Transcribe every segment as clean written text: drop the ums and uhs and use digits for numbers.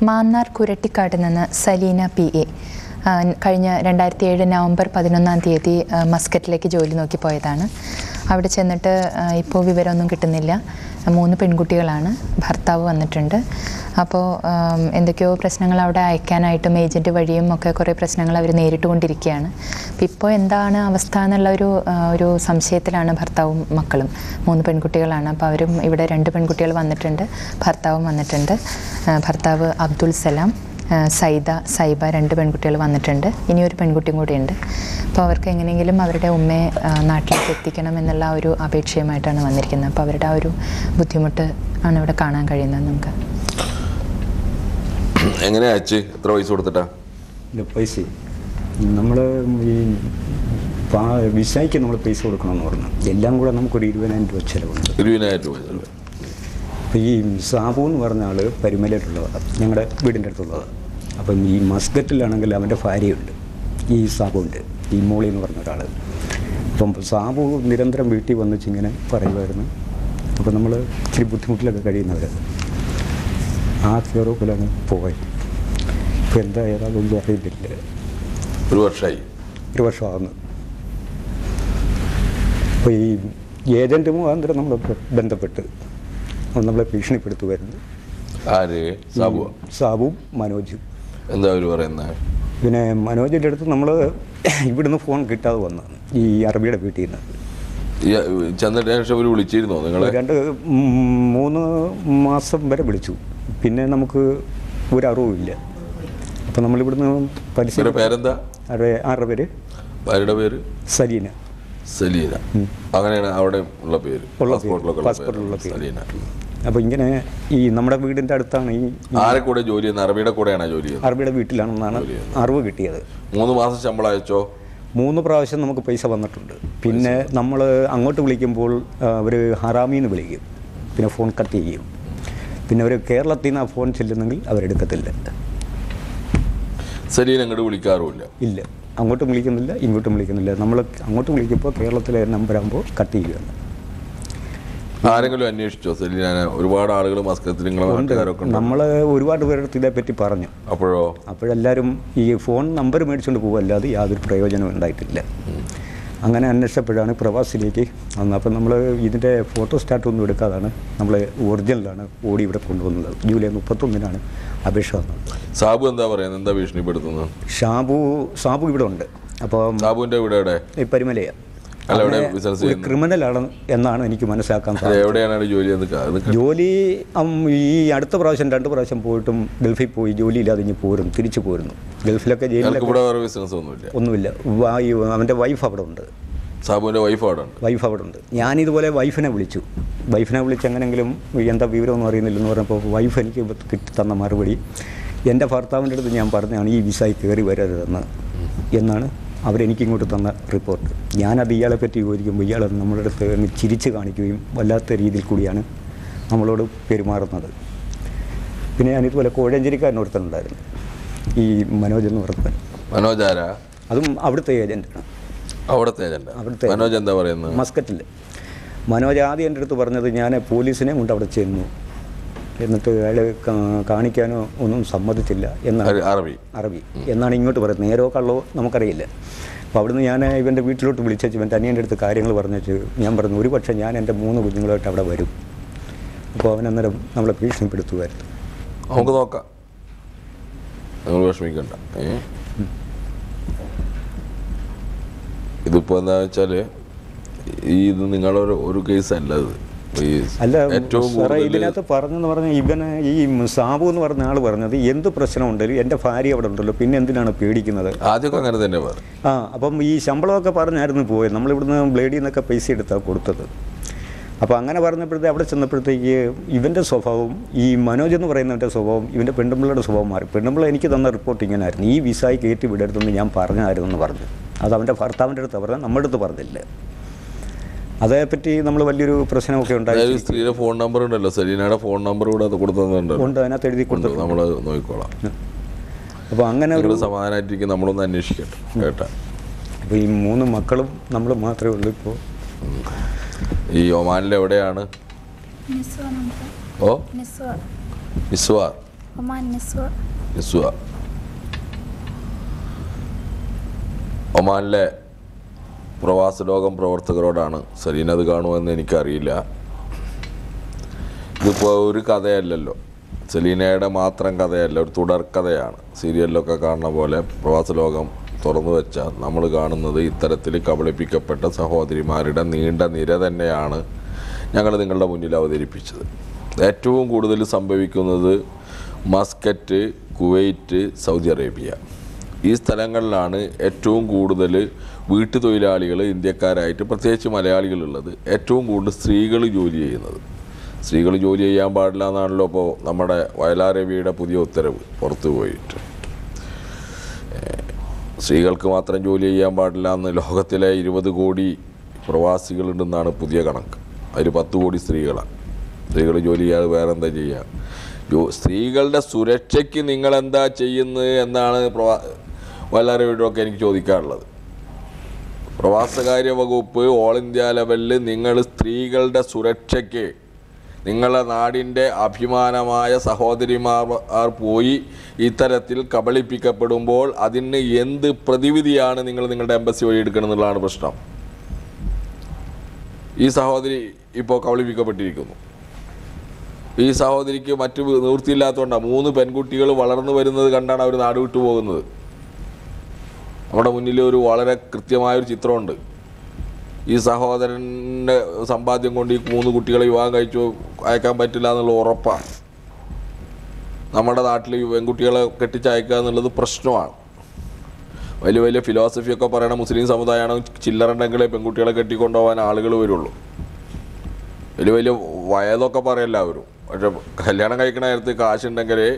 Manar Kuretikatana, Salina PA. Karina Rendarthi November Padinanti, Muscat Lake Jolinoki Poetana. After Chenata, Ipovi Verano Kitanilla, a moon pingutiolana, Bartavo and the Tender. Apo in the Kyo Presnangala, I can item agent to Vadim, Mokakore Presnangala, Neritun Diricana. Pipo and Dana, Vastana Laru, Samshetlana, Bartavo Makalum, Moon Pengutiolana, Pavim, Ivida Renta Pengutiol on the Tender, Bartavo on the Tender, Bartavo Abdul Salam. Saida, Saiba, and Pengutil on the tender, in your Pengutingo tender. Power King and England, Mavrata Ume, Natla, Tikanam and the Lauru, Apeche, Matana, American, Pavratauru, Butimata, and Avata Kana Karina Nunca. Enganachi, throw his order. The Pacey number we say can only place or con order. The Languanam could even end to a cello. ഈ സാബു എന്ന് പറഞ്ഞ ആള് പരിമലയിലുള്ള ഞങ്ങളുടെ വീടിന്റെ അടുത്തുള്ള അപ്പോൾ ഈ മസ്കറ്റിലാണെങ്കിൽ അവന്റെ ഭാര്യയുണ്ട് ഈ സാബു ഉണ്ട് ഈ മോളി എന്ന് പറഞ്ഞ ഒരാൾ അപ്പോൾ സാബു നിരന്തരം വീട്ടിൽ വന്നിട്ട് ഇങ്ങനെ പറയുവായിരുന്നു അപ്പോൾ നമ്മൾ ഇത്തിരി ബുദ്ധിമുട്ടിലൊക്കെ കഴിയുന്നവരാ ആ കേറോക്കിലാണ് പോയി ഇപ്പോൾ എന്താ ഏതാണെന്ന് അറിയില്ല ഒരു വർഷമാകുന്നു അപ്പോൾ ഈ ഏജന്റും അന്തരം നമ്മൾ ബന്ധപ്പെട്ട് നമ്മളെ ഭീഷണിപ്പെടുത്തുവായിരുന്നു ആര് സാബു മനോജ് എന്താ അവര് പറയുന്നത് പിന്നെ മനോജിന്റെ അടുത്ത് നമ്മൾ ഇവിടുന്ന് ഫോൺ കിട്ടാതെ വന്നാണ് ഈ അറബിയുടെ വീട്ടിൽ നിന്ന് വിളിച്ചിരുന്നോ നിങ്ങൾ 2-3 മാസം വരെ വിളിച്ചു പിന്നെ നമുക്ക് ഒരു അറിവില്ല അപ്പോൾ നമ്മൾ ഇവിടുന്ന് പരിസര പേരെന്താ അവരുടെ പേര് സലീന അങ്ങനെയാണ് അവിടെ ഉള്ള പേര് പാസ്പോർട്ടിലുള്ള പേര് സലീന അപ്പോൾ ഇങ്ങനെ ഈ നമ്മുടെ വീടിന്റെ അടുത്താണ് ഈ ആരെ കൂടെ ജോലി ചെയ്യുന്ന അറബിയുടെ കൂടെയാണ് ജോലി ചെയ്യുന്നത് അറബിയുടെ വീട്ടിലാണെന്നാണ് അറിവ് കിട്ടിയത് 3 മാസം ശമ്പളം അയച്ചോ 3 പ്രാവശ്യം നമുക്ക് പൈസ വന്നിട്ടുണ്ട് പിന്നെ നമ്മൾ അങ്ങോട്ട് വിളിക്കുമ്പോൾ അവർ ഹറാമിന്ന് വിളിക്കും പിന്നെ ഫോൺ കട്ട് ചെയ്യും പിന്നെ അവർ കേരളത്തിൽ നിന്ന് ആ ഫോൺ ചെല്ലുന്നെങ്കിൽ അവരെടുക്കത്തില്ല സലീന അങ്ങോട്ട് വിളിക്കാറുമില്ല ഇല്ല അങ്ങോട്ടും വിളിക്കുന്നില്ല ഇങ്ങോട്ടും വിളിക്കുന്നില്ല നമ്മൾ അങ്ങോട്ട് വിളിക്കുമ്പോൾ കേരളത്തിലെ നമ്പറാകുമ്പോൾ കട്ട് ചെയ്യുകയാണ് ആരെങ്കിലും അന്വേഷിച്ചോ സെലീന ഒരുപാട് ആളുകൾ നമ്മൾ ഒരുപാട് പേരുടെ ഇതേപ്പറ്റി പറഞ്ഞു അപ്പോഴെല്ലാവരും ഈ ഫോൺ നമ്പർ മേടിച്ചുകൊണ്ട് പോവല്ലാതെ യാതൊരു പ്രയോജനവും ഉണ്ടായിട്ടില്ല അങ്ങനെ അന്വേഷിച്ചപ്പോഴാണ് പ്രവാസിലേക്ക് അന്ന് അപ്പം നമ്മൾ ഇതിൻ്റെ ഫോട്ടോ സ്റ്റാറ്റൊന്നും എടുക്കാതാണ് നമ്മൾ ഒറിജിനലാണ് ഓടി ഇവിടെ കൊണ്ടുവന്നത് ജൂലൈ 31-നാണ് അപേക്ഷ വന്നത് സാബു എന്താ പറയുന്നത് എന്താ ഭീഷണിപ്പെടുത്തുന്നത് സാബു ഇവിടെ ഉണ്ട് അപ്പോൾ സാബുവിൻ്റെ ഇവിടെ ഈ പരിമലയ ഒരു ക്രിമിനലാണ് എന്നാണ് എനിക്ക് മനസ്സിലാക്കാൻ സാധിച്ചത് ജോലി ഈ അടുത്ത പ്രാവശ്യം 2 പ്രാവശ്യം പോയിട്ടും ഗൾഫിൽ പോയി ജോലിയില്ലാതെ ഇനി പോരും തിരിച്ചു പോരുന്നു ഗൾഫിലൊക്കെ ജയിലിലൊക്കെ ഒന്നുമില്ല അവൻ്റെ വൈഫ് അവിടെ ഉണ്ട് സാബുവിൻ്റെ വൈഫ് അവിടെ ഉണ്ട് ഞാനിതുപോലെ വൈഫിനെ വിളിച്ച് എങ്ങനെങ്കിലും എന്താ വിവരമൊന്നും അറിയുന്നില്ലെന്ന് പറഞ്ഞപ്പോൾ വൈഫ് എനിക്ക് കിട്ടി തന്ന മറുപടി എൻ്റെ ഭർത്താവിൻ്റെ അടുത്ത് ഞാൻ പറഞ്ഞതാണ് ഈ വിസയിൽ കയറി വരരുതെന്ന് എന്നാണ് അവരെനിക്കിങ്ങോട്ട് തന്ന റിപ്പോർട്ട് ഞാനത് ഇയാളെ പറ്റി ചോദിക്കുമ്പോൾ ഇയാൾ നമ്മുടെ അടുത്ത് ചിരിച്ച് കാണിക്കുകയും വല്ലാത്ത രീതിയിൽ കൂടിയാണ് നമ്മളോട് പെരുമാറുന്നത് പിന്നെ ഞാനിതുപോലെ കോഴഞ്ചേരിക്കാരനോടുത്തുണ്ടായിരുന്നു ഈ മനോജ് എന്ന് പറഞ്ഞവൻ മനോജ് ആരാ അതും അവിടുത്തെ ഏജൻ്റാണ് എന്താ പറയുന്നത് മസ്കറ്റിൽ മനോജ് ആദ്യം എൻ്റെ അടുത്ത് പറഞ്ഞത് ഞാൻ പോലീസിനെ കൊണ്ട് അവിടെ ചെന്നു എന്നിട്ട് അയാൾ കാണിക്കാനോ ഒന്നും സമ്മതിച്ചില്ല എന്നാണ് അറബി എന്നാണ് ഇങ്ങോട്ട് പറയുന്നത് നേരോ കള്ളോ നമുക്കറിയില്ല അപ്പോൾ അവിടുന്ന് ഞാൻ ഇവൻ്റെ വീട്ടിലോട്ട് വിളിച്ചു ഇവൻ തനിയൻ്റെ അടുത്ത് കാര്യങ്ങൾ പറഞ്ഞു വെച്ചു ഞാൻ പറഞ്ഞു ഒരു പക്ഷേ ഞാൻ എൻ്റെ 3 കുഞ്ഞുങ്ങളായിട്ട് അവിടെ വരും അപ്പോൾ അവൻ അന്നേരം നമ്മളെ ഭീഷണിപ്പെടുത്തുമായിരുന്നു നമുക്ക് നോക്കാം നമ്മൾ വിഷമിക്കണ്ട ഇതിപ്പോൾ എന്താ വെച്ചാൽ ഇത് നിങ്ങളൊരു കേസല്ല ഇത് അല്ല സാറേ ഇതിനകത്ത് പറഞ്ഞെന്ന് പറഞ്ഞാൽ ഇവന് ഈ സാബു എന്ന് പറഞ്ഞ ആൾ പറഞ്ഞത് എന്ത് പ്രശ്നമുണ്ടെങ്കിലും എൻ്റെ ഭാര്യ അവിടെ ഉണ്ടല്ലോ പിന്നെ എന്തിനാണ് പേടിക്കുന്നത് ആദ്യമൊക്കെ അങ്ങനെ തന്നെ ആ അപ്പം ഈ ശമ്പളമൊക്കെ പറഞ്ഞായിരുന്നു പോയത് നമ്മളിവിടുന്ന് ബ്ലേഡിൽ നിന്നൊക്കെ പൈസ എടുത്താണ് കൊടുത്തത് അപ്പോൾ അങ്ങനെ പറഞ്ഞപ്പോഴത്തേക്ക് അവിടെ ചെന്നപ്പോഴത്തേക്ക് ഇവൻ്റെ സ്വഭാവം ഈ മനോജ് എന്ന് പറയുന്നവൻ്റെ സ്വഭാവം ഇവൻ്റെ പെണ്ണുമ്പിള്ളയുടെ സ്വഭാവം മാറി പെണ്ണുമ്പിള്ള എനിക്ക് തന്ന റിപ്പോർട്ട് ഇങ്ങനായിരുന്നു ഈ വിസായി കയറ്റി വിടരുതെന്ന് ഞാൻ പറഞ്ഞായിരുന്നു എന്ന് പറഞ്ഞു അത് അവൻ്റെ ഭർത്താവിൻ്റെ അടുത്ത് പറഞ്ഞാൽ നമ്മുടെ അടുത്ത് പറഞ്ഞില്ല അതേപ്പറ്റി നമ്മൾ വലിയൊരു പ്രശ്നമൊക്കെ ഉണ്ടായി സ്ത്രീയുടെ ഫോൺ നമ്പർ ഉണ്ടല്ലോ സലീനയുടെ ഫോൺ നമ്പർ കൂടെ അത് കൊടുത്തതുണ്ട് അതിനകത്ത് എഴുതി കൊടുത്തു നമ്മൾ നോക്കിക്കോളാം അപ്പോൾ അങ്ങനെ ഒരു സമാധാനമായിട്ടിരിക്കും നമ്മളൊന്ന് അന്വേഷിക്കട്ടെ കേട്ടോ അപ്പോൾ ഈ 3 മക്കളും നമ്മൾ മാത്രമേ ഉള്ളൂ ഇപ്പോൾ ഈ ഒമാനിൽ എവിടെയാണ് Oman Niswa. Niswa. Omanle Pravasalokam പ്രവർത്തകരോടാണ് Sareena അത് കാണുമെന്ന് എനിക്കറിയില്ല ഇതിപ്പോ ഒരു കഥയല്ലല്ലോ സെലീനയുടെ മാത്രം കഥയല്ല ഒരു തുടർ കഥയാണ് സീരിയലിലൊക്കെ കാണുന്ന പോലെ പ്രവാസലോകം തുറന്നു വെച്ച നമ്മൾ കാണുന്നത് ഇത്തരത്തിൽ കബളിപ്പിക്കപ്പെട്ട സഹോദരിമാരുടെ നീണ്ട നിര തന്നെയാണ് ഞങ്ങൾ നിങ്ങളുടെ മുന്നിൽ അവതരിപ്പിച്ചത് ഏറ്റവും കൂടുതൽ സംഭവിക്കുന്നത് മസ്കറ്റ് കുവൈറ്റ് സൗദി അറേബ്യ ഈ സ്ഥലങ്ങളിലാണ് ഏറ്റവും കൂടുതൽ വീട്ടുതൊഴിലാളികൾ ഇന്ത്യക്കാരായിട്ട് പ്രത്യേകിച്ച് മലയാളികൾ ഉള്ളത് ഏറ്റവും കൂടുതൽ സ്ത്രീകൾ ജോലി ചെയ്യുന്നത് സ്ത്രീകൾ ജോലി ചെയ്യാൻ പാടില്ല എന്നാണല്ലോ ഇപ്പോൾ നമ്മുടെ വയലാർ രവിയുടെ പുതിയ ഉത്തരവ് പുറത്തു പോയിട്ട് സ്ത്രീകൾക്ക് മാത്രം ജോലി ചെയ്യാൻ പാടില്ല എന്ന് ലോകത്തിലെ 20 കോടി പ്രവാസികളുണ്ടെന്നാണ് പുതിയ കണക്ക് അതിൽ 10 കോടി സ്ത്രീകളാണ് സ്ത്രീകൾ ജോലി ചെയ്യാതെ വേറെ എന്താ ചെയ്യുക സ്ത്രീകളുടെ സുരക്ഷയ്ക്ക് നിങ്ങളെന്താ ചെയ്യുന്നത് എന്നാണ് വയലാർ രവിയോടൊക്കെ എനിക്ക് ചോദിക്കാറുള്ളത് പ്രവാസകാര്യ വകുപ്പ് ഓൾ ഇന്ത്യ ലെവലിൽ നിങ്ങൾ സ്ത്രീകളുടെ സുരക്ഷയ്ക്ക് നിങ്ങളുടെ നാടിൻ്റെ അഭിമാനമായ സഹോദരിമാർ പോയി ഇത്തരത്തിൽ കബളിപ്പിക്കപ്പെടുമ്പോൾ അതിന് എന്ത് പ്രതിവിധിയാണ് നിങ്ങൾ നിങ്ങളുടെ എംബസി വഴി എടുക്കണമെന്നുള്ളതാണ് പ്രശ്നം ഈ സഹോദരി ഇപ്പോൾ കബളിപ്പിക്കപ്പെട്ടിരിക്കുന്നു ഈ സഹോദരിക്ക് മറ്റു നിവൃത്തിയില്ലാത്തതുകൊണ്ടാണ് 3 പെൺകുട്ടികൾ വളർന്നു വരുന്നത് കണ്ടാണ് അവർ നാട് വിട്ടു പോകുന്നത് നമ്മുടെ മുന്നിൽ ഒരു വളരെ കൃത്യമായൊരു ചിത്രമുണ്ട് ഈ സഹോദരൻ്റെ സമ്പാദ്യം കൊണ്ട് ഈ 3 കുട്ടികളെ വിവാഹം കഴിച്ചു അയക്കാൻ പറ്റില്ല എന്നുള്ള ഉറപ്പാണ് നമ്മുടെ നാട്ടിൽ പെൺകുട്ടികളെ കെട്ടിച്ചയക്കുക എന്നുള്ളത് പ്രശ്നമാണ് വലിയ വലിയ ഫിലോസഫിയൊക്കെ പറയണ മുസ്ലിം സമുദായമാണ് ചില്ലറുണ്ടെങ്കിലേ പെൺകുട്ടികളെ കെട്ടിക്കൊണ്ടുപോകാൻ ആളുകൾ വരുള്ളൂ വലിയ വലിയ വയതൊക്കെ പറയെല്ലാവരും പക്ഷെ കല്യാണം കഴിക്കണ നേരത്ത് കാശുണ്ടെങ്കിലേ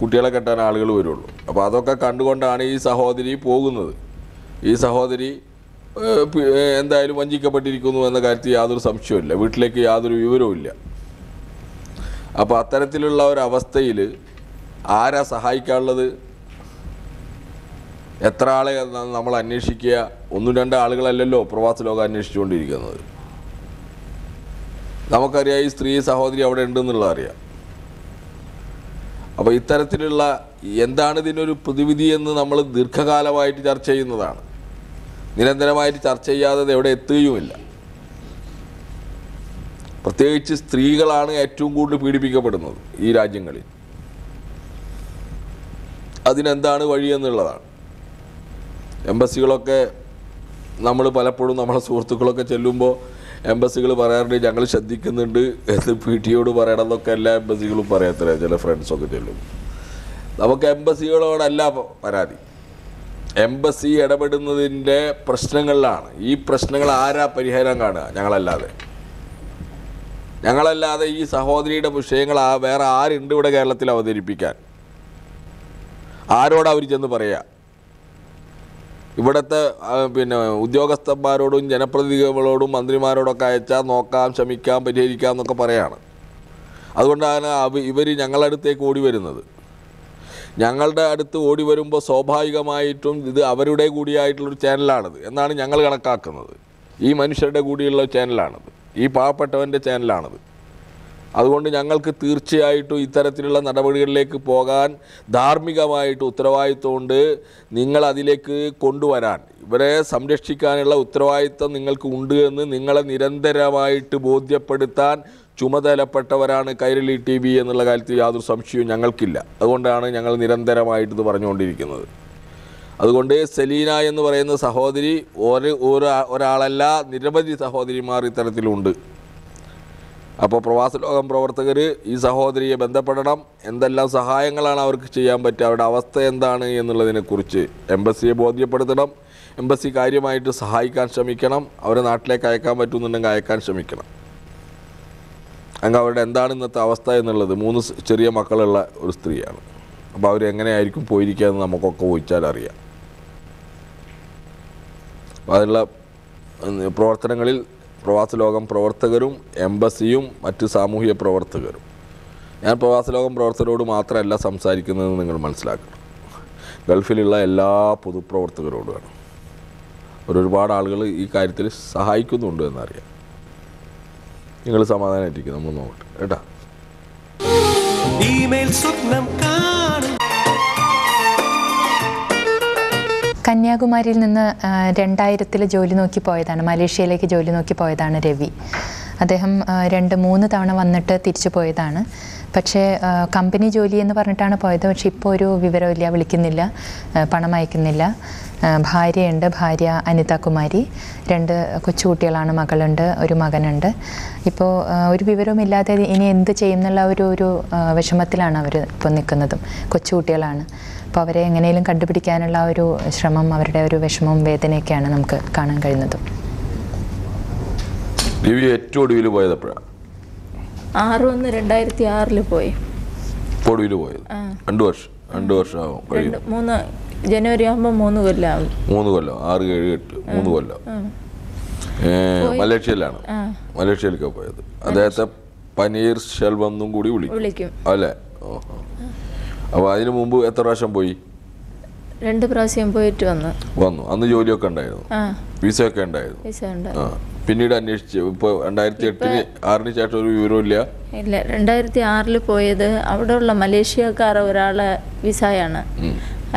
കുട്ടികളെ കെട്ടാൻ ആളുകൾ വരുള്ളൂ അപ്പോൾ അതൊക്കെ കണ്ടുകൊണ്ടാണ് ഈ സഹോദരി പോകുന്നത് ഈ സഹോദരി എന്തായാലും വഞ്ചിക്കപ്പെട്ടിരിക്കുന്നു എന്ന കാര്യത്തിൽ യാതൊരു സംശയമില്ല വീട്ടിലേക്ക് യാതൊരു വിവരവും ഇല്ല അപ്പോൾ അത്തരത്തിലുള്ള ഒരവസ്ഥയിൽ ആരാ സഹായിക്കാനുള്ളത് എത്ര ആളെ നമ്മൾ അന്വേഷിക്കുക 1-2 ആളുകളല്ലല്ലോ പ്രവാസലോകം അന്വേഷിച്ചുകൊണ്ടിരിക്കുന്നത് നമുക്കറിയാം ഈ സ്ത്രീ സഹോദരി അവിടെ ഉണ്ടെന്നുള്ളത് അറിയാം അപ്പോൾ ഇത്തരത്തിലുള്ള എന്താണ് ഇതിനൊരു പ്രതിവിധി എന്ന് നമ്മൾ ദീർഘകാലമായിട്ട് ചർച്ച ചെയ്യുന്നതാണ് നിരന്തരമായിട്ട് ചർച്ച ചെയ്യാതെ എവിടെ എത്തുകയുമില്ല പ്രത്യേകിച്ച് സ്ത്രീകളാണ് ഏറ്റവും കൂടുതൽ പീഡിപ്പിക്കപ്പെടുന്നത് ഈ രാജ്യങ്ങളിൽ അതിനെന്താണ് വഴിയെന്നുള്ളതാണ് എംബസികളൊക്കെ നമ്മൾ പലപ്പോഴും നമ്മളെ സുഹൃത്തുക്കളൊക്കെ ചെല്ലുമ്പോൾ എംബസികൾ പറയാറുണ്ട് ഞങ്ങൾ ശ്രദ്ധിക്കുന്നുണ്ട് എന്ന് പി ടി ഒയോട് പറയണം എന്നൊക്കെ എല്ലാ എംബസികളും പറയത്തില്ല ചില ഫ്രണ്ട്സൊക്കെ ചെല്ലും നമുക്ക് എംബസികളോടല്ല പരാതി എംബസി ഇടപെടുന്നതിൻ്റെ പ്രശ്നങ്ങളിലാണ് ഈ പ്രശ്നങ്ങൾ ആരാ പരിഹാരം കാണുക ഞങ്ങളല്ലാതെ ഈ സഹോദരിയുടെ വിഷയങ്ങൾ വേറെ ആരുണ്ട് ഇവിടെ കേരളത്തിൽ അവതരിപ്പിക്കാൻ ആരോടാ അവർ ചെന്ന് പറയുക ഇവിടുത്തെ ഉദ്യോഗസ്ഥന്മാരോടും ജനപ്രതിനിധികളോടും മന്ത്രിമാരോടൊക്കെ അയച്ചാൽ നോക്കാം ശ്രമിക്കാം പരിഹരിക്കാം എന്നൊക്കെ പറയാണ് അതുകൊണ്ടാണ് ഇവർ ഞങ്ങളുടെ അടുത്തേക്ക് ഓടി വരുന്നത് ഞങ്ങളുടെ അടുത്ത് ഓടി വരുമ്പോൾ സ്വാഭാവികമായിട്ടും ഇത് അവരുടെ കൂടിയായിട്ടുള്ളൊരു ചാനലാണിത് എന്നാണ് ഞങ്ങൾ കണക്കാക്കുന്നത് ഈ മനുഷ്യരുടെ കൂടിയുള്ള ചാനലാണിത് ഈ പാവപ്പെട്ടവൻ്റെ ചാനലാണിത് അതുകൊണ്ട് ഞങ്ങൾക്ക് തീർച്ചയായിട്ടും ഇത്തരത്തിലുള്ള നടപടികളിലേക്ക് പോകാൻ ധാർമ്മികമായിട്ട് ഉത്തരവാദിത്വമുണ്ട് നിങ്ങളതിലേക്ക് കൊണ്ടുവരാൻ ഇവരെ സംരക്ഷിക്കാനുള്ള ഉത്തരവാദിത്വം നിങ്ങൾക്ക് ഉണ്ട് എന്ന് നിങ്ങളെ നിരന്തരമായിട്ട് ബോധ്യപ്പെടുത്താൻ ചുമതലപ്പെട്ടവരാണ് കൈരളി ടി വി എന്നുള്ള കാര്യത്തിൽ യാതൊരു സംശയവും ഞങ്ങൾക്കില്ല അതുകൊണ്ടാണ് ഞങ്ങൾ നിരന്തരമായിട്ടിത് പറഞ്ഞുകൊണ്ടിരിക്കുന്നത് അതുകൊണ്ട് സെലീന എന്ന് പറയുന്ന സഹോദരി ഒരാളല്ല നിരവധി സഹോദരിമാർ ഇത്തരത്തിലുണ്ട് അപ്പോൾ പ്രവാസലോകം പ്രവർത്തകർ ഈ സഹോദരിയെ ബന്ധപ്പെടണം എന്തെല്ലാം സഹായങ്ങളാണ് അവർക്ക് ചെയ്യാൻ പറ്റുക അവരുടെ അവസ്ഥ എന്താണ് എന്നുള്ളതിനെക്കുറിച്ച് എംബസിയെ ബോധ്യപ്പെടുത്തണം എംബസി കാര്യമായിട്ട് സഹായിക്കാൻ ശ്രമിക്കണം അവരെ നാട്ടിലേക്ക് അയക്കാൻ പറ്റുന്നുണ്ടെങ്കിൽ അയക്കാൻ ശ്രമിക്കണം അങ്ങ് അവരുടെ എന്താണ് ഇന്നത്തെ അവസ്ഥ എന്നുള്ളത് 3 ചെറിയ മക്കളുള്ള ഒരു സ്ത്രീയാണ് അപ്പോൾ അവരെങ്ങനെയായിരിക്കും പോയിരിക്കുക എന്ന് നമുക്കൊക്കെ ചോദിച്ചാൽ അറിയാം അപ്പോൾ അതിനുള്ള പ്രവർത്തനങ്ങളിൽ പ്രവാസലോകം പ്രവർത്തകരും എംബസിയും മറ്റ് സാമൂഹിക പ്രവർത്തകരും ഞാൻ പ്രവാസലോകം പ്രവർത്തകരോട് മാത്രമല്ല സംസാരിക്കുന്നതെന്ന് നിങ്ങൾ മനസ്സിലാക്കണം ഗൾഫിലുള്ള എല്ലാ പൊതുപ്രവർത്തകരോടുമാണ് ഒരുപാട് ആളുകൾ ഈ കാര്യത്തിൽ സഹായിക്കുന്നുണ്ട് എന്നറിയാം നിങ്ങൾ സമാധാനമായിട്ടിരിക്കും നമ്മൾ നോക്കട്ടെ കേട്ടോ ഇനിമേൽ സ്വപ്നം കാണും. കന്യാകുമാരിയിൽ നിന്ന് 2000-ൽ ജോലി നോക്കി പോയതാണ്, മലേഷ്യയിലേക്ക് ജോലി നോക്കി പോയതാണ് രവി. അദ്ദേഹം 2-3 തവണ വന്നിട്ട് തിരിച്ചു പോയതാണ്. പക്ഷേ കമ്പനി ജോലി എന്ന് പറഞ്ഞിട്ടാണ് പോയത്. പക്ഷേ ഇപ്പോൾ ഒരു വിവരമില്ല, വിളിക്കുന്നില്ല, പണം അയക്കുന്നില്ല. ഭാര്യയുണ്ട്, ഭാര്യ അനിതാകുമാരി, 2 കൊച്ചുകുട്ടികളാണ്, മകളുണ്ട്, ഒരു മകനുണ്ട്. ഇപ്പോൾ ഒരു വിവരവുമില്ലാതെ ഇനി എന്ത് ചെയ്യുമെന്നുള്ള ഒരു വിഷമത്തിലാണ് അവർ ഇപ്പോൾ നിൽക്കുന്നതും. കൊച്ചുകുട്ടികളാണ്. അപ്പോൾ അവരെ എങ്ങനെയും കണ്ടുപിടിക്കാനുള്ള ഒരു ശ്രമം, അവരുടെ ഒരു വിഷമവും വേദനയൊക്കെയാണ് നമുക്ക് കാണാൻ കഴിയുന്നത്. പോയി 2 വർഷം 3 ജനുവരി ആകുമ്പോൾ 3 കൊല്ലം 6, 7, 8, 3 കൊല്ലം മലേഷ്യയിലാണ്. മലേഷ്യയിലേക്ക് പോയത്. അദ്ദേഹത്തെ പനീർ ശെൽവെന്നും കൂടി വിളിക്കും അല്ലേ? അപ്പോൾ അതിനു മുമ്പ് എത്ര പ്രാവശ്യം പോയി? 2 പ്രാവശ്യം പോയിട്ട് വന്നു. അന്ന് ജോലിയൊക്കെ ഉണ്ടായിരുന്നു, വിസ ഒക്കെ ഉണ്ടായിരുന്നു. പിന്നീട് അന്വേഷിച്ച് ഇപ്പോൾ 2008-ന് ശേഷം ഒരു വിവരമില്ല. 2006-ൽ പോയത്. അവിടെയുള്ള മലേഷ്യക്കാർ ഒരാളെ വിസയാണ്,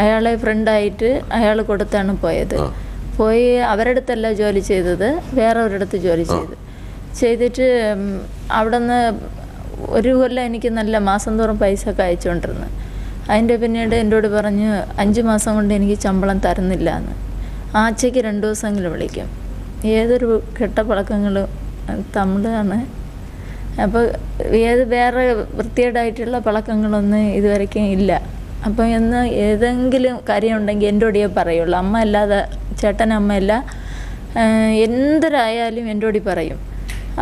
അയാളെ ഫ്രണ്ടായിട്ട് അയാൾ കൊടുത്താണ് പോയത്. പോയി അവരടുത്തല്ല ജോലി ചെയ്തത്, വേറെ ഒരിടത്ത് ജോലി ചെയ്തിട്ട് അവിടെ നിന്ന് ഒരു കൊല്ലം എനിക്ക് നല്ല മാസം തോറും പൈസ ഒക്കെ അയച്ചുകൊണ്ടിരുന്നു. അതിൻ്റെ പിന്നീട് എന്നോട് പറഞ്ഞു 5 മാസം കൊണ്ട് എനിക്ക് ശമ്പളം തരുന്നില്ല എന്ന്. ആഴ്ചയ്ക്ക് 2 ദിവസമെങ്കിലും വിളിക്കും. ഏതൊരു കെട്ടപ്പഴക്കങ്ങളും തമിഴാണ്. അപ്പോൾ വേറെ വൃത്തികേടായിട്ടുള്ള പഴക്കങ്ങളൊന്നും ഇതുവരെയ്ക്കും ഇല്ല. അപ്പം എന്ന് ഏതെങ്കിലും കാര്യമുണ്ടെങ്കിൽ എന്നോടേ പറയുള്ളൂ. അമ്മ അല്ലാതെ, ചേട്ടൻ അമ്മയല്ല, എന്തൊരായാലും എന്നോട് പറയും.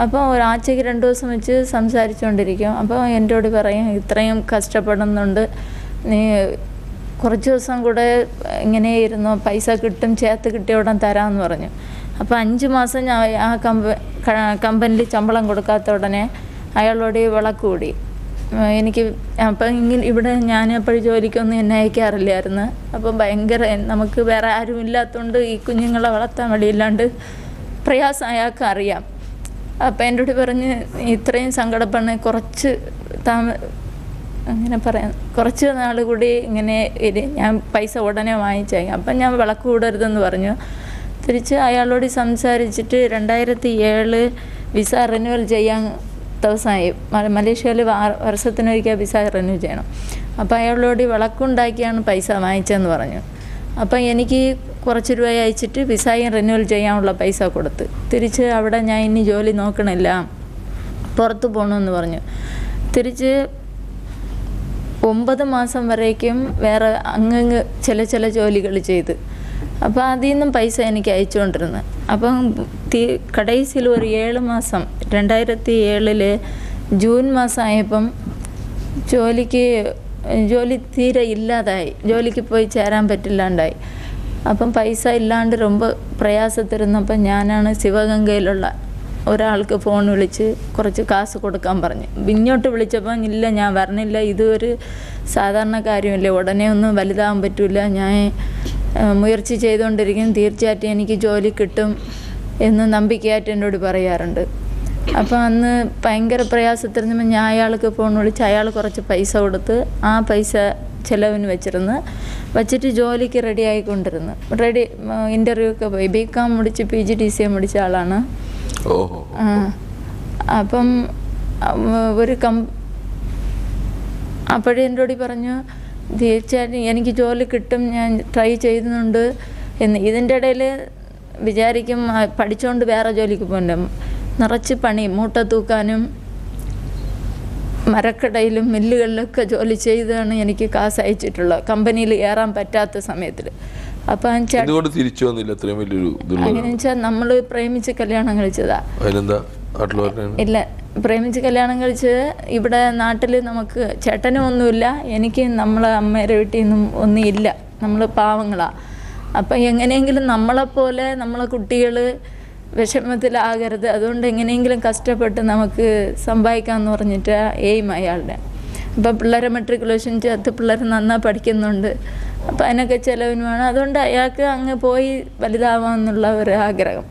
അപ്പോൾ ഒരാഴ്ചയ്ക്ക് 2 ദിവസം വെച്ച് സംസാരിച്ചുകൊണ്ടിരിക്കും. അപ്പോൾ എന്നോട് പറയും, ഇത്രയും കഷ്ടപ്പെടുന്നുണ്ട്, നീ കുറച്ച് ദിവസം കൂടെ ഇങ്ങനെ ഇരുന്നു, പൈസ കിട്ടും, ചേർത്ത് കിട്ടിയ ഉടൻ തരാമെന്ന് പറഞ്ഞു. അപ്പോൾ 5 മാസം ഞാൻ ആ കമ്പനിയിൽ ശമ്പളം കൊടുക്കാത്ത ഉടനെ അയാളോട് വിളക്ക് കൂടി. എനിക്ക് അപ്പം ഇങ്ങനെ ഇവിടെ ഞാൻ എപ്പോഴും ജോലിക്കൊന്നും എന്നെ അയക്കാറില്ലായിരുന്നു. അപ്പം ഭയങ്കര നമുക്ക് വേറെ ആരും ഇല്ലാത്തതുകൊണ്ട് ഈ കുഞ്ഞുങ്ങളെ വളർത്താൻ വഴിയില്ലാണ്ട് പ്രയാസം അയാൾക്ക് അറിയാം. അപ്പം എന്നോട് പറഞ്ഞ് ഇത്രയും സങ്കടപ്പെടണേ, കുറച്ച് അങ്ങനെ പറയാം, കുറച്ച് നാൾ കൂടി ഇങ്ങനെ ഞാൻ പൈസ ഉടനെ വാങ്ങിച്ചായി, അപ്പം ഞാൻ വിളക്ക് കൂടരുതെന്ന് പറഞ്ഞു. തിരിച്ച് അയാളോട് സംസാരിച്ചിട്ട് 2007 വിസ റിന്യൂവൽ ചെയ്യാൻ ദിവസമായി. മലേഷ്യയിൽ വർഷത്തിനൊരിക്കൽ വിസ റിന്യൂ ചെയ്യണം. അപ്പോൾ അയാളോട് വിളക്കുണ്ടാക്കിയാണ് പൈസ വാങ്ങിച്ചതെന്ന് പറഞ്ഞു. അപ്പം എനിക്ക് കുറച്ച് രൂപ അയച്ചിട്ട് വിസയും റിന്യൂവൽ ചെയ്യാനുള്ള പൈസ കൊടുത്ത് തിരിച്ച് അവിടെ ഞാൻ ഇനി ജോലി നോക്കണില്ല, പുറത്ത് പോകണമെന്ന് പറഞ്ഞു. തിരിച്ച് 9 മാസം വരേക്കും വേറെ അങ്ങ് ചില ജോലികൾ ചെയ്ത് അപ്പോൾ അതിൽ നിന്നും പൈസ എനിക്ക് അയച്ചുകൊണ്ടിരുന്നു. അപ്പം കടൈസിൽ ഒരു 7 മാസം 2007 ജൂൺ മാസം ആയപ്പം ജോലി തീരെ ഇല്ലാതായി. ജോലിക്ക് പോയി ചേരാൻ പറ്റില്ലാണ്ടായി. അപ്പം പൈസ ഇല്ലാണ്ട് ரொம்ப പ്രയാസത്തിരുന്നപ്പം ഞാനാണ് ശിവഗംഗയിലുള്ള ഒരാൾക്ക് ഫോൺ വിളിച്ച് കുറച്ച് കാശ് കൊടുക്കാൻ പറഞ്ഞു. ഇങ്ങോട്ട് വിളിച്ചപ്പം ഇല്ല, ഞാൻ വരണില്ല, ഇതൊരു സാധാരണ കാര്യമില്ല, ഉടനെ ഒന്നും വലുതാകാൻ പറ്റില്ല, ഞാൻ മുയർച്ചി ചെയ്തുകൊണ്ടിരിക്കും, തീർച്ചയായിട്ടും എനിക്ക് ജോലി കിട്ടും എന്ന് നമ്പിക്കയായിട്ട് എന്നോട് പറയാറുണ്ട്. അപ്പോൾ അന്ന് ഭയങ്കര പ്രയാസത്തിരുന്നപ്പോൾ ഞാൻ അയാൾക്ക് ഫോൺ വിളിച്ച് അയാൾ കുറച്ച് പൈസ കൊടുത്ത് ആ പൈസ ചിലവിന് വച്ചിട്ട് ജോലിക്ക് റെഡി ആയിക്കൊണ്ടിരുന്നു. ഇൻ്റർവ്യൂ ഒക്കെ പോയി. BCom മുടിച്ച് PG DCA മുടിച്ച ആളാണ്. അപ്പം അപ്പോഴേ എന്നോട് പറഞ്ഞു തീർച്ചയായിട്ടും എനിക്ക് ജോലി കിട്ടും, ഞാൻ ട്രൈ ചെയ്യുന്നുണ്ട് എന്ന്. ഇതിൻ്റെ ഇടയിൽ വിചാരിക്കും പഠിച്ചുകൊണ്ട് വേറെ ജോലിക്ക് പോകണ്ട, നിറച്ച് പണി, മൂട്ട തൂക്കാനും മരക്കടയിലും മില്ലുകളിലൊക്കെ ജോലി ചെയ്താണ് എനിക്ക് കാശ് അയച്ചിട്ടുള്ളത്, കമ്പനിയിൽ കയറാൻ പറ്റാത്ത സമയത്തിൽ. അപ്പം അങ്ങനെ വെച്ചാൽ നമ്മൾ പ്രേമിച്ച് കല്യാണം കഴിച്ചതാ. ഇല്ല, പ്രേമിച്ച് കല്യാണം കഴിച്ച് ഇവിടെ നാട്ടിൽ നമുക്ക് ചേട്ടനും ഒന്നുമില്ല, എനിക്ക് നമ്മളെ അമ്മയുടെ വീട്ടിൽ നിന്നും ഒന്നുമില്ല, നമ്മൾ പാവങ്ങളാണ്. അപ്പം എങ്ങനെയെങ്കിലും നമ്മളെപ്പോലെ നമ്മളെ കുട്ടികൾ വിഷമത്തിലാകരുത്, അതുകൊണ്ട് എങ്ങനെയെങ്കിലും കഷ്ടപ്പെട്ട് നമുക്ക് സമ്പാദിക്കാമെന്ന് പറഞ്ഞിട്ട് എയിം അയാളുടെ. അപ്പം പിള്ളേരെ മെട്രിക്കുലേഷൻ ചേർത്ത് പിള്ളേർ നന്നായി പഠിക്കുന്നുണ്ട്, അപ്പം അതിനൊക്കെ ചിലവിനുമാണ്, അതുകൊണ്ട് അയാൾക്ക് അങ്ങ് പോയി വലുതാവാമെന്നുള്ള ഒരു ആഗ്രഹം.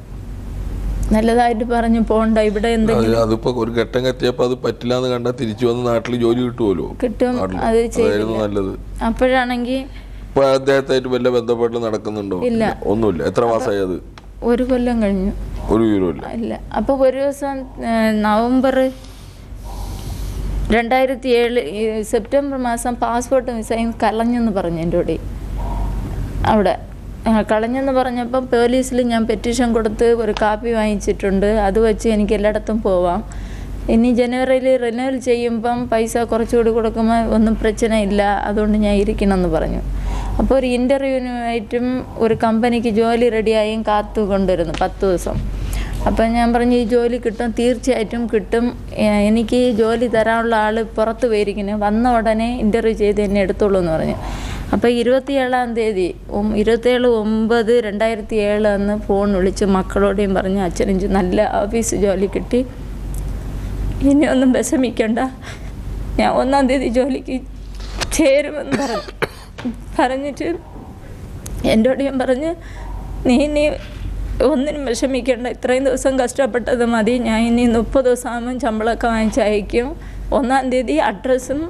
നല്ലതായിട്ട് പറഞ്ഞു പോണ്ട ഇവിടെ എന്തെങ്കിലും അതിപ്പോ ഒരു ഘട്ടം കത്തിയപ്പോൾ അത് പറ്റില്ല എന്ന് കണ്ടാ തിരിച്ചു വന്ന് നാട്ടിൽ ജോലി കിട്ടുമല്ലോ കിട്ടും അത് ചെയ്തു നല്ലത് അപ്പോഴാണെങ്കിൽ അപ്പോൾ അദ്ദേഹത്തായിട്ട് വല്ല ബന്ധപ്പെട്ട് നടക്കുന്നുണ്ടോ ഒന്നുമില്ല എത്ര മാസമായി അത് ഒരു കൊല്ലം കഴിഞ്ഞു ഒരു വിവരമില്ല ഇല്ല അപ്പോൾ ഒരു ദിവസം നവംബർ 2007 സെപ്റ്റംബർ മാസം പാസ്പോർട്ട് വിസയും കളഞ്ഞെന്ന് പറഞ്ഞു എന്നോട് അവിടെ കളഞ്ഞെന്ന് പറഞ്ഞപ്പോൾ പോലീസിൽ ഞാൻ പെറ്റീഷൻ കൊടുത്ത് ഒരു കാപ്പി വാങ്ങിച്ചിട്ടുണ്ട് അത് വെച്ച് എനിക്ക് എല്ലായിടത്തും പോവാം ഇനി ജനുവരിയിൽ റിന്യൂവൽ ചെയ്യുമ്പോൾ പൈസ കുറച്ചുകൂടി കൊടുക്കുമ്പോൾ ഒന്നും പ്രശ്നമില്ല അതുകൊണ്ട് ഞാൻ ഇരിക്കണമെന്ന് പറഞ്ഞു അപ്പോൾ ഒരു ഇൻ്റർവ്യൂവിനായിട്ടും ഒരു കമ്പനിക്ക് ജോലി റെഡിയായും കാത്തു കൊണ്ടിരുന്നു 10 ദിവസം അപ്പോൾ ഞാൻ പറഞ്ഞു ഈ ജോലി കിട്ടും തീർച്ചയായിട്ടും കിട്ടും എനിക്ക് ജോലി തരാനുള്ള ആൾ പുറത്ത് പോയിരിക്കുന്നു വന്ന ഉടനെ ഇൻ്റർവ്യൂ ചെയ്ത് എന്നെ എടുത്തോളൂ എന്ന് പറഞ്ഞു അപ്പോൾ 27-ാം തീയതി 27/9/2007 അന്ന് ഫോൺ വിളിച്ച് മക്കളോടെയും പറഞ്ഞ് അച്ഛനും നല്ല ഓഫീസ് ജോലി കിട്ടി ഇനി ഒന്നും വിഷമിക്കണ്ട ഞാൻ 1-ാം തീയതി ജോലിക്ക് ചേരുമെന്ന് പറഞ്ഞിട്ട് എൻ്റെയോടെയും പറഞ്ഞ് നീ ഇനി ഒന്നിനും വിഷമിക്കേണ്ട ഇത്രയും ദിവസം കഷ്ടപ്പെട്ടത് മതി ഞാൻ ഇനി 30 ദിവസം ആകുമ്പം ശമ്പളമൊക്കെ വാങ്ങിച്ചയക്കും 1-ാം തീയതി അഡ്രസ്സും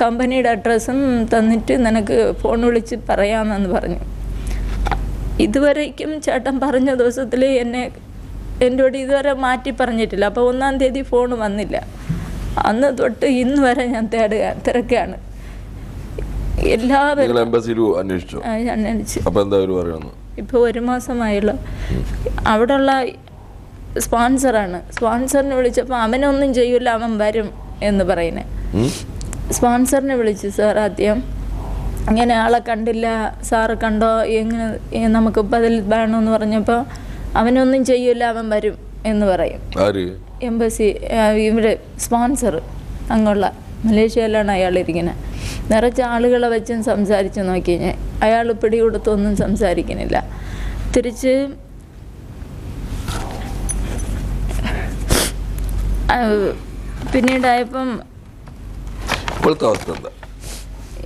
കമ്പനിയുടെ അഡ്രസ്സും തന്നിട്ട് നിനക്ക് ഫോൺ വിളിച്ച് പറയാമെന്ന് പറഞ്ഞു ഇതുവരേക്കും ചേട്ടൻ പറഞ്ഞ ദിവസത്തിൽ എന്നോട് ഇതുവരെ മാറ്റി പറഞ്ഞിട്ടില്ല അപ്പോൾ 1-ാം തീയതി ഫോൺ വന്നില്ല അന്ന് തൊട്ട് ഇന്ന് വരെ ഞാൻ തിരക്കാണ് എല്ലാവരും ഇപ്പോൾ ഒരു മാസമായുള്ള അവിടെയുള്ള സ്പോൺസറിനെ വിളിച്ചപ്പോൾ അവനൊന്നും ചെയ്യില്ല അവൻ വരും എന്ന് പറയുന്നത് സ്പോൺസറിനെ വിളിച്ചു സാർ ആദ്യം അങ്ങനെ ആളെ കണ്ടില്ല സാറ് കണ്ടോ എങ്ങനെ നമുക്കിപ്പോൾ അതിൽ വേണമെന്ന് പറഞ്ഞപ്പോൾ അവനൊന്നും ചെയ്യില്ല അവൻ വരും എന്ന് പറയും എംബസി ഇവിടെ സ്പോൺസർ അങ്ങുള്ള മലേഷ്യയിലാണ് അയാൾ ഇരിക്കുന്നത് നിറച്ച് ആളുകളെ വെച്ചും സംസാരിച്ച് നോക്കി ഞാൻ അയാൾ പിടി കൊടുത്തൊന്നും സംസാരിക്കുന്നില്ല തിരിച്ച് പിന്നീടായപ്പം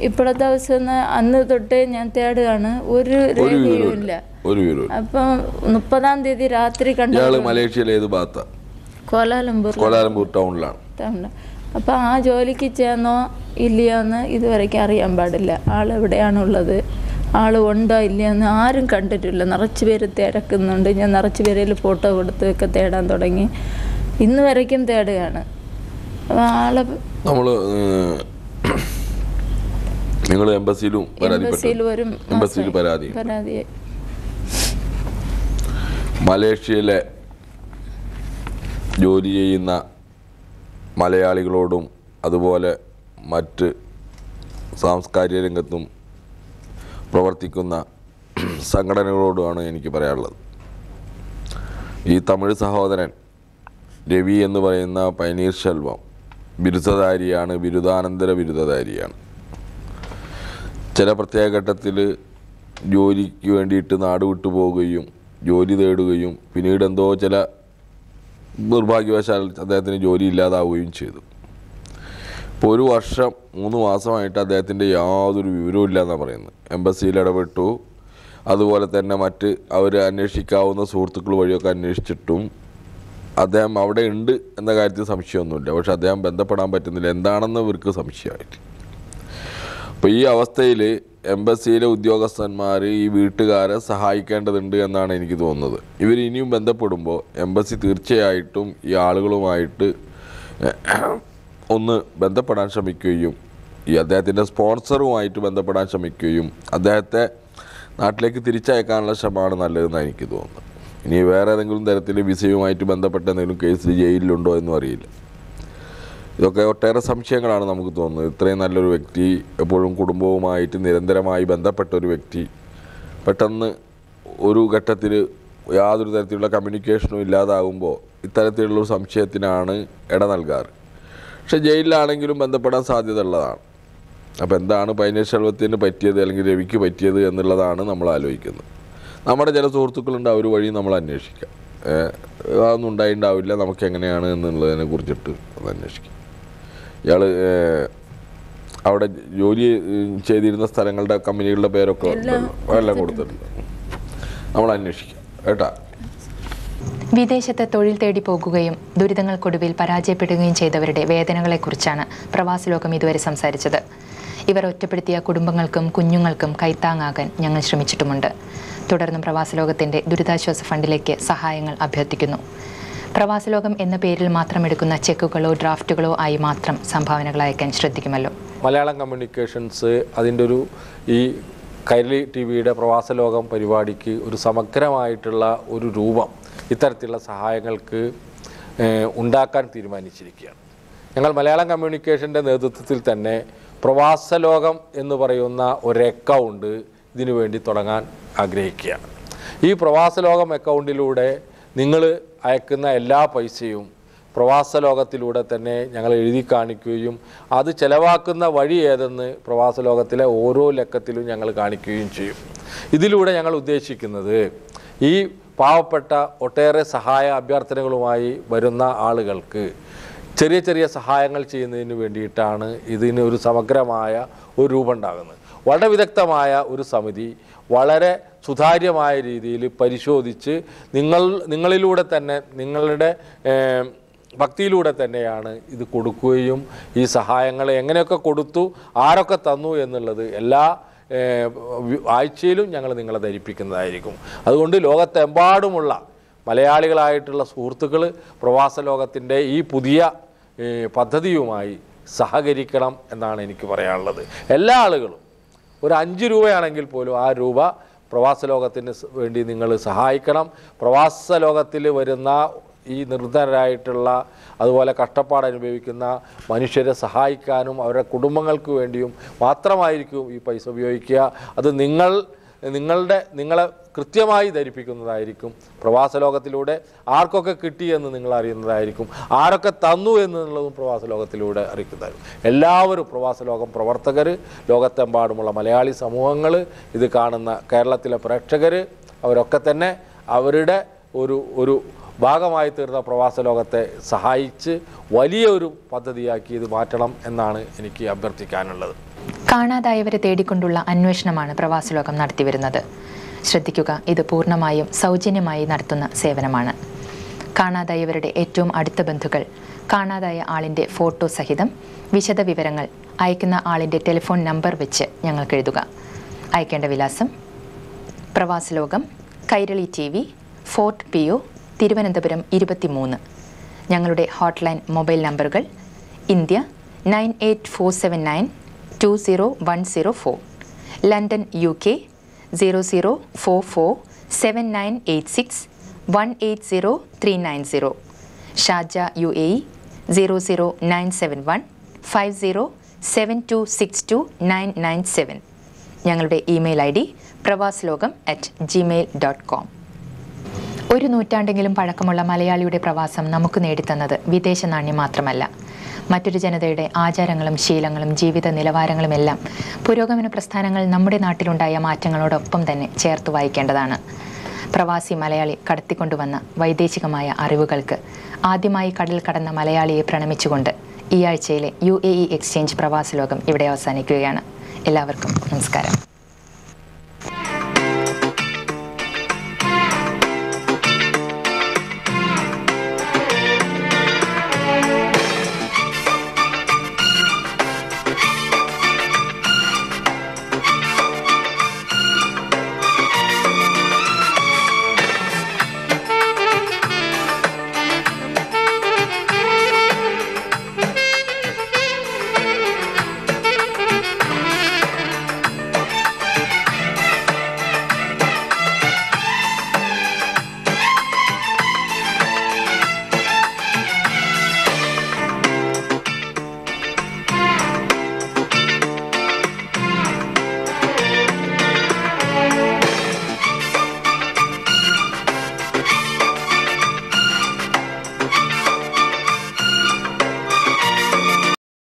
ഇപ്പോഴത്തെ അവസ്ഥ അന്ന് തൊട്ടേ ഞാൻ തേടുകയാണ് ഒരു രേഖയും ഇല്ല അപ്പം 30-ാം തീയതി രാത്രി കണ്ടു മലേഷ്യയിലെ കോലാലംപൂർ ടൗണിലാണ് അപ്പം ആ ജോലിക്ക് ചേർന്നോ ഇല്ലയോ എന്ന് ഇതുവരെയ്ക്ക് അറിയാൻ പാടില്ല ആളെവിടെയാണുള്ളത് ആൾ ഉണ്ടോ ഇല്ലയെന്ന് ആരും കണ്ടിട്ടില്ല നിറച്ച് പേര് തിരക്കുന്നുണ്ട് ഞാൻ നിറച്ച് പേരിൽ ഫോട്ടോ കൊടുത്ത് ഒക്കെ തേടാൻ തുടങ്ങി ഇന്ന് വരയ്ക്കും തേടുകയാണ് അപ്പം ആളെ നമ്മൾ മലേഷ്യയിലെ ജോലി ചെയ്യുന്ന മലയാളികളോടും അതുപോലെ മറ്റ് സാംസ്കാരിക രംഗത്തും പ്രവർത്തിക്കുന്ന സംഘടനകളോടുമാണ് എനിക്ക് പറയാനുള്ളത് ഈ തമിഴ് സഹോദരൻ രവി എന്ന് പറയുന്ന പൈനീർ ശെൽവം ബിരുദധാരിയാണ് ബിരുദാനന്തര ബിരുദധാരിയാണ് ചില പ്രത്യേക ഘട്ടത്തിൽ ജോലിക്ക് വേണ്ടിയിട്ട് നാട് വിട്ടു പോവുകയും ജോലി തേടുകയും പിന്നീട് എന്തോ ചില നിർഭാഗ്യവശാൽ അദ്ദേഹത്തിന് ജോലി ഇല്ലാതാവുകയും ചെയ്തു ഇപ്പോൾ 1 വർഷം 3 മാസമായിട്ട് അദ്ദേഹത്തിൻ്റെ യാതൊരു വിവരവും ഇല്ല എന്നാണ് പറയുന്നത് എംബസിയിൽ ഇടപെട്ടു അതുപോലെ തന്നെ മറ്റ് അവർ അന്വേഷിക്കാവുന്ന സുഹൃത്തുക്കൾ വഴിയൊക്കെ അന്വേഷിച്ചിട്ടും അദ്ദേഹം അവിടെ ഉണ്ട് എന്ന കാര്യത്തിൽ സംശയമൊന്നുമില്ല പക്ഷെ അദ്ദേഹം ബന്ധപ്പെടാൻ പറ്റുന്നില്ല എന്താണെന്ന് ഇവർക്ക് സംശയമായിട്ട് അപ്പോൾ ഈ അവസ്ഥയിൽ എംബസിയിലെ ഉദ്യോഗസ്ഥന്മാർ ഈ വീട്ടുകാരെ സഹായിക്കേണ്ടതുണ്ട് എന്നാണ് എനിക്ക് തോന്നുന്നത് ഇവർ ഇനിയും ബന്ധപ്പെടുമ്പോൾ എംബസി തീർച്ചയായിട്ടും ഈ ആളുകളുമായിട്ട് ഒന്ന് ബന്ധപ്പെടാൻ ശ്രമിക്കുകയും ഈ അദ്ദേഹത്തിൻ്റെ സ്പോൺസറുമായിട്ട് ബന്ധപ്പെടാൻ ശ്രമിക്കുകയും അദ്ദേഹത്തെ നാട്ടിലേക്ക് തിരിച്ചയക്കാനുള്ള ശ്രമമാണ് നല്ലതെന്നാണ് എനിക്ക് തോന്നുന്നത് ഇനി വേറെ ഏതെങ്കിലും തരത്തിൽ വിസയുമായിട്ട് ബന്ധപ്പെട്ട എന്തെങ്കിലും കേസ് ജയിലിലുണ്ടോ എന്നും അറിയില്ല ഇതൊക്കെ ഒട്ടേറെ സംശയങ്ങളാണ് നമുക്ക് തോന്നുന്നത് ഇത്രയും നല്ലൊരു വ്യക്തി എപ്പോഴും കുടുംബവുമായിട്ട് നിരന്തരമായി ബന്ധപ്പെട്ട ഒരു വ്യക്തി പെട്ടെന്ന് ഒരു ഘട്ടത്തിൽ യാതൊരു തരത്തിലുള്ള കമ്മ്യൂണിക്കേഷനും ഇല്ലാതാകുമ്പോൾ ഇത്തരത്തിലുള്ളൊരു സംശയത്തിനാണ് ഇട നൽകാറ് പക്ഷേ ജയിലിലാണെങ്കിലും ബന്ധപ്പെടാൻ സാധ്യത ഉള്ളതാണ് അപ്പോൾ എന്താണ് പൈനീർ ശെൽവത്തിന് പറ്റിയത് അല്ലെങ്കിൽ രവിക്ക് പറ്റിയത് എന്നുള്ളതാണ് നമ്മൾ ആലോചിക്കുന്നത് നമ്മുടെ ചില സുഹൃത്തുക്കളുണ്ട് അവർ വഴി നമ്മൾ അന്വേഷിക്കാം അതൊന്നും ഉണ്ടായിണ്ടാവില്ല നമുക്ക് എങ്ങനെയാണ് എന്നുള്ളതിനെ കുറിച്ചിട്ട് അത് അന്വേഷിക്കാം ഇയാൾ അവിടെ ജോലി ചെയ്തിരുന്ന സ്ഥലങ്ങളുടെ കമ്പനികളുടെ പേരൊക്കെ എല്ലാം കൊടുത്തിട്ടുണ്ട് നമ്മൾ അന്വേഷിക്കാം കേട്ടാ വിദേശത്തെ തൊഴിൽ തേടി പോകുകയും ദുരിതങ്ങൾക്കൊടുവിൽ പരാജയപ്പെടുകയും ചെയ്തവരുടെ വേദനകളെക്കുറിച്ചാണ് പ്രവാസലോകം ഇതുവരെ സംസാരിച്ചത്. ഇവർ ഒറ്റപ്പെടുത്തിയ കുടുംബങ്ങൾക്കും കുഞ്ഞുങ്ങൾക്കും കൈത്താങ്ങാകാൻ ഞങ്ങൾ ശ്രമിച്ചിട്ടുമുണ്ട്. തുടർന്നും പ്രവാസലോകത്തിൻ്റെ ദുരിതാശ്വാസ ഫണ്ടിലേക്ക് സഹായങ്ങൾ അഭ്യർത്ഥിക്കുന്നു. പ്രവാസലോകം എന്ന പേരിൽ മാത്രം എടുക്കുന്ന ചെക്കുകളോ ഡ്രാഫ്റ്റുകളോ ആയി മാത്രം സംഭാവനകൾ അയക്കാൻ ശ്രദ്ധിക്കുമല്ലോ. മലയാളം കമ്മ്യൂണിക്കേഷൻസ് അതിൻ്റെ ഒരു ഈ കൈരളി ടി വിയുടെ പ്രവാസലോകം പരിപാടിക്ക് ഒരു സമഗ്രമായിട്ടുള്ള ഒരു രൂപം ഇത്തരത്തിലുള്ള സഹായങ്ങൾക്ക് ഉണ്ടാക്കാൻ തീരുമാനിച്ചിരിക്കുകയാണ്. ഞങ്ങൾ മലയാളം കമ്മ്യൂണിക്കേഷൻ്റെ നേതൃത്വത്തിൽ തന്നെ പ്രവാസലോകം എന്ന് പറയുന്ന ഒരു അക്കൗണ്ട് ഇതിനു വേണ്ടി തുടങ്ങാൻ ആഗ്രഹിക്കുകയാണ്. ഈ പ്രവാസലോകം അക്കൗണ്ടിലൂടെ നിങ്ങൾ അയക്കുന്ന എല്ലാ പൈസയും പ്രവാസലോകത്തിലൂടെ തന്നെ ഞങ്ങൾ എഴുതി കാണിക്കുകയും അത് ചെലവാക്കുന്ന വഴി ഏതെന്ന് പ്രവാസലോകത്തിലെ ഓരോ ലക്കത്തിലും ഞങ്ങൾ കാണിക്കുകയും ചെയ്യും. ഇതിലൂടെ ഞങ്ങൾ ഉദ്ദേശിക്കുന്നത് ഈ പാവപ്പെട്ട ഒട്ടേറെ സഹായ അഭ്യർത്ഥനകളുമായി വരുന്ന ആളുകൾക്ക് ചെറിയ ചെറിയ സഹായങ്ങൾ ചെയ്യുന്നതിന് വേണ്ടിയിട്ടാണ് ഇതിന് ഒരു സമഗ്രമായ ഒരു രൂപം ഉണ്ടാകുന്നത്. വളരെ വിദഗ്ധമായ ഒരു സമിതി വളരെ സുതാര്യമായ രീതിയിൽ പരിശോധിച്ച് നിങ്ങളിലൂടെ തന്നെ നിങ്ങളുടെ ഭക്തിയിലൂടെ തന്നെയാണ് ഇത് കൊടുക്കുകയും ഈ സഹായങ്ങളെ എങ്ങനെയൊക്കെ കൊടുത്തു ആരൊക്കെ തന്നു എന്നുള്ളത് എല്ലാ ആഴ്ചയിലും ഞങ്ങൾ നിങ്ങളെ ധരിപ്പിക്കുന്നതായിരിക്കും. അതുകൊണ്ട് ലോകത്തെമ്പാടുമുള്ള മലയാളികളായിട്ടുള്ള സുഹൃത്തുക്കൾ പ്രവാസലോകത്തിൻ്റെ ഈ പുതിയ പദ്ധതിയുമായി സഹകരിക്കണം എന്നാണ് എനിക്ക് പറയാനുള്ളത്. എല്ലാ ആളുകളും ഒരു 5 രൂപയാണെങ്കിൽ പോലും ആ രൂപ പ്രവാസലോകത്തിന് വേണ്ടി നിങ്ങൾ സഹായിക്കണം. പ്രവാസലോകത്തിൽ വരുന്ന ഈ നിർധനരായിട്ടുള്ള അതുപോലെ കഷ്ടപ്പാടനുഭവിക്കുന്ന മനുഷ്യരെ സഹായിക്കാനും അവരുടെ കുടുംബങ്ങൾക്ക് വേണ്ടിയും മാത്രമായിരിക്കും ഈ പൈസ ഉപയോഗിക്കുക. അത് നിങ്ങളെ കൃത്യമായി ധരിപ്പിക്കുന്നതായിരിക്കും. പ്രവാസലോകത്തിലൂടെ ആർക്കൊക്കെ കിട്ടിയെന്ന് നിങ്ങൾ അറിയുന്നതായിരിക്കും, ആരൊക്കെ തന്നു എന്നുള്ളതും പ്രവാസലോകത്തിലൂടെ അറിയിക്കുന്നതായിരിക്കും. എല്ലാവരും പ്രവാസലോകം പ്രവർത്തകർ, ലോകത്തെമ്പാടുമുള്ള മലയാളി സമൂഹങ്ങൾ, ഇത് കാണുന്ന കേരളത്തിലെ പ്രേക്ഷകർ, അവരൊക്കെ തന്നെ അവരുടെ ഒരു ഒരു ഭാഗമായി തീർന്ന പ്രവാസലോകത്തെ സഹായിച്ച് വലിയൊരു പദ്ധതിയാക്കി ഇത് മാറ്റണം എന്നാണ് എനിക്ക് അഭ്യർത്ഥിക്കാനുള്ളത്. കാണാതായവരെ തേടിക്കൊണ്ടുള്ള അന്വേഷണമാണ് പ്രവാസലോകം നടത്തിവരുന്നത്. ശ്രദ്ധിക്കുക, ഇത് പൂർണ്ണമായും സൗജന്യമായി നടത്തുന്ന സേവനമാണ്. കാണാതായവരുടെ ഏറ്റവും അടുത്ത ബന്ധുക്കൾ കാണാതായ ആളിൻ്റെ ഫോട്ടോ സഹിതം വിശദ വിവരങ്ങൾ അയക്കുന്ന ആളിൻ്റെ ടെലിഫോൺ നമ്പർ വെച്ച് ഞങ്ങൾക്ക് എഴുതുക. അയക്കേണ്ട വിലാസം: പ്രവാസലോകം, Kairali T V, fort P O, Thiruvananthapuram 23. ഞങ്ങളുടെ ഹോട്ട്ലൈൻ മൊബൈൽ നമ്പറുകൾ: India 9847920104, London UK 00447986180390, Sharjah UAE 0097150726299. ഞങ്ങളുടെ ഇമെയിൽ ID pravasloകം@gmail.com. ഒരു നൂറ്റാണ്ടെങ്കിലും പഴക്കമുള്ള മലയാളിയുടെ പ്രവാസം നമുക്ക് നേടിത്തന്നത് വിദേശ നാണ്യം മാത്രമല്ല, മറ്റൊരു ജനതയുടെ ആചാരങ്ങളും ശീലങ്ങളും ജീവിത നിലവാരങ്ങളുമെല്ലാം പുരോഗമന പ്രസ്ഥാനങ്ങൾ നമ്മുടെ നാട്ടിലുണ്ടായ മാറ്റങ്ങളോടൊപ്പം തന്നെ ചേർത്ത് വായിക്കേണ്ടതാണ്. പ്രവാസി മലയാളി കടത്തിക്കൊണ്ടുവന്ന വൈദേശികമായ അറിവുകൾക്ക് ആദ്യമായി കടൽ കടന്ന മലയാളിയെ പ്രണമിച്ചുകൊണ്ട് ഈ ആഴ്ചയിലെ UAE എക്സ്ചേഞ്ച് പ്രവാസലോകം ഇവിടെ അവസാനിക്കുകയാണ്. എല്ലാവർക്കും നമസ്കാരം.